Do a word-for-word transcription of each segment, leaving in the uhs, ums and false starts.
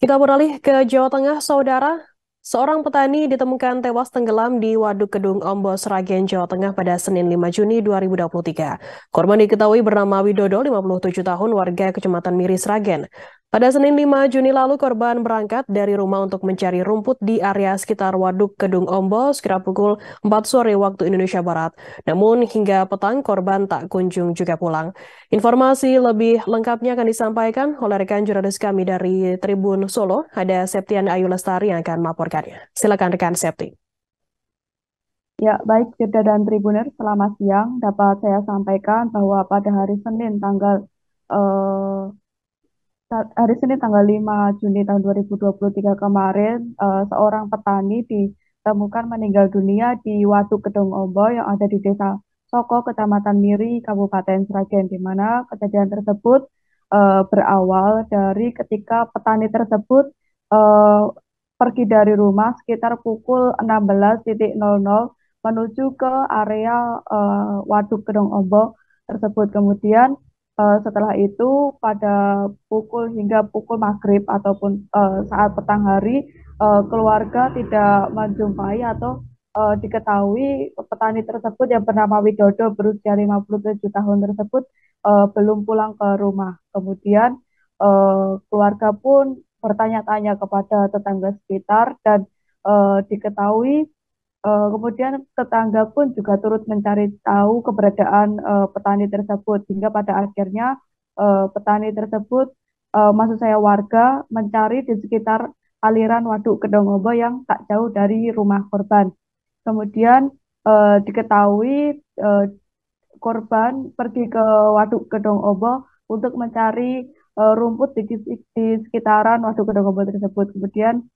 Kita beralih ke Jawa Tengah, Saudara. Seorang petani ditemukan tewas tenggelam di Waduk Kedung Ombo, Sragen, Jawa Tengah pada Senin lima Juni dua ribu dua puluh tiga. Korban diketahui bernama Widodo, lima puluh tujuh tahun, warga Kecamatan Miri, Sragen. Pada Senin lima Juni lalu, korban berangkat dari rumah untuk mencari rumput di area sekitar Waduk Kedung Ombo sekitar pukul empat sore waktu Indonesia Barat. Namun hingga petang, korban tak kunjung juga pulang. Informasi lebih lengkapnya akan disampaikan oleh rekan jurnalis kami dari Tribun Solo. Ada Septian Ayu Lestari yang akan melaporkan. Silakan rekan Septi. Ya, baik Firda dan Tribuner, selamat siang. Dapat saya sampaikan bahwa pada hari Senin tanggal eh, hari Senin tanggal lima Juni tahun dua ribu dua puluh tiga kemarin eh, seorang petani ditemukan meninggal dunia di Waduk Kedung Ombo yang ada di Desa Soko, Kecamatan Miri, Kabupaten Sragen, di mana kejadian tersebut eh, berawal dari ketika petani tersebut eh, pergi dari rumah sekitar pukul enam belas nol nol menuju ke area uh, Waduk Kedung Ombo tersebut. Kemudian uh, setelah itu pada pukul hingga pukul maghrib ataupun uh, saat petang hari uh, keluarga tidak menjumpai atau uh, diketahui petani tersebut yang bernama Widodo berusia lima puluh tujuh tahun tersebut uh, belum pulang ke rumah. Kemudian uh, keluarga pun bertanya-tanya kepada tetangga sekitar dan uh, diketahui uh, kemudian tetangga pun juga turut mencari tahu keberadaan uh, petani tersebut, hingga pada akhirnya uh, petani tersebut uh, maksud saya warga mencari di sekitar aliran Waduk Kedung Ombo yang tak jauh dari rumah korban. Kemudian uh, diketahui uh, korban pergi ke Waduk Kedung Ombo untuk mencari Uh, rumput di, di sekitaran Waduk Kedung Ombo tersebut. Kemudian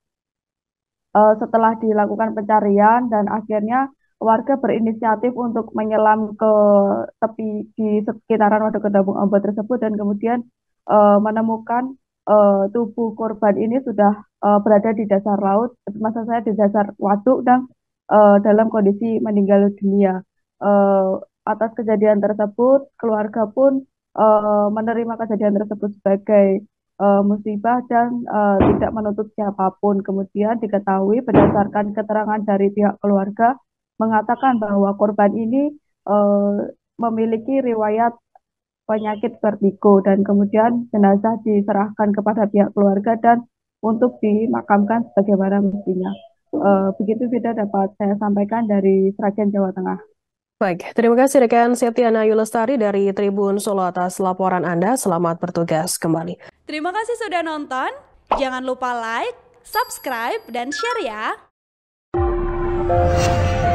uh, setelah dilakukan pencarian dan akhirnya warga berinisiatif untuk menyelam ke tepi di sekitaran Waduk Kedung Ombo tersebut, dan kemudian uh, menemukan uh, tubuh korban ini sudah uh, berada di dasar laut, maksud saya di dasar waduk, dan uh, dalam kondisi meninggal dunia. Uh, atas kejadian tersebut keluarga pun menerima kejadian tersebut sebagai uh, musibah dan uh, tidak menuntut siapapun. Kemudian diketahui berdasarkan keterangan dari pihak keluarga mengatakan bahwa korban ini uh, memiliki riwayat penyakit vertigo, dan kemudian jenazah diserahkan kepada pihak keluarga dan untuk dimakamkan sebagaimana mestinya. Uh, begitu Vida dapat saya sampaikan dari Sragen, Jawa Tengah. Baik, terima kasih rekan Septiana Ayu Lestari dari Tribun Solo atas laporan Anda. Selamat bertugas kembali. Terima kasih sudah nonton. Jangan lupa like, subscribe, dan share ya.